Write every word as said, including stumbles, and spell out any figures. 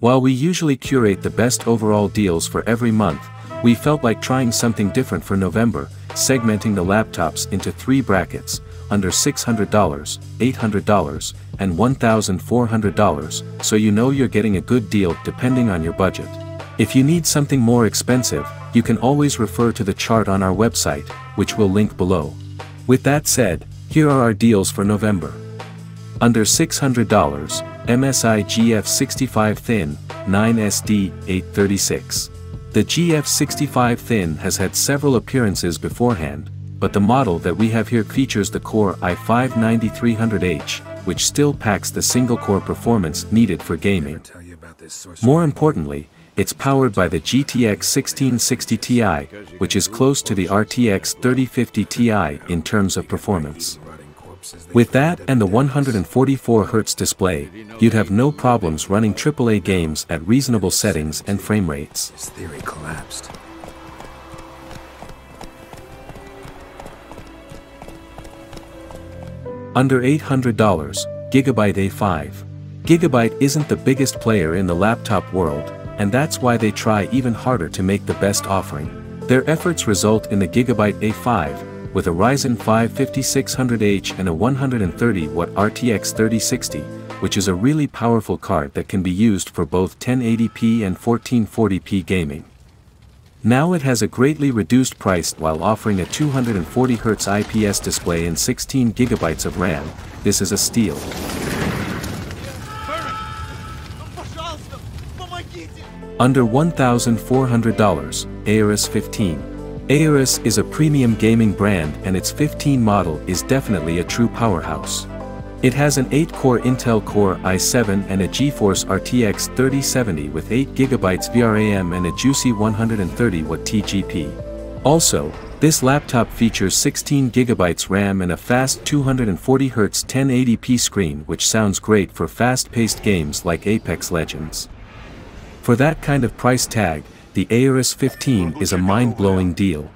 While we usually curate the best overall deals for every month, we felt like trying something different for November, segmenting the laptops into three brackets, under six hundred dollars, eight hundred dollars, and one thousand four hundred dollars, so you know you're getting a good deal depending on your budget. If you need something more expensive, you can always refer to the chart on our website, which we'll link below. With that said, here are our deals for November. Under six hundred dollars, M S I G F sixty-five Thin, nine S D, eight thirty-six. The G F sixty-five Thin has had several appearances beforehand, but the model that we have here features the Core i five ninety-three hundred H, which still packs the single-core performance needed for gaming. More importantly, it's powered by the G T X sixteen sixty T I, which is close to the R T X thirty fifty T I in terms of performance. With that and the one hundred forty-four hertz display, you'd have no problems running triple A games at reasonable settings and frame rates. His theory collapsed. Under eight hundred dollars, GIGABYTE A five. GIGABYTE isn't the biggest player in the laptop world, and that's why they try even harder to make the best offering. Their efforts result in the GIGABYTE A five, with a Ryzen five fifty-six hundred H and a one hundred thirty watt R T X thirty sixty, which is a really powerful card that can be used for both ten eighty p and fourteen forty p gaming. Now it has a greatly reduced price while offering a two hundred forty hertz I P S display and sixteen gigabytes of RAM. This is a steal. Under one thousand four hundred dollars, AORUS fifteen. AORUS is a premium gaming brand and its fifteen model is definitely a true powerhouse. It has an eight core Intel Core i seven and a GeForce R T X thirty seventy with eight gigabytes V RAM and a juicy one hundred thirty watt T G P. Also, this laptop features sixteen gigabytes RAM and a fast two hundred forty hertz ten eighty p screen, which sounds great for fast-paced games like Apex Legends. For that kind of price tag, the AORUS fifteen is a mind-blowing deal.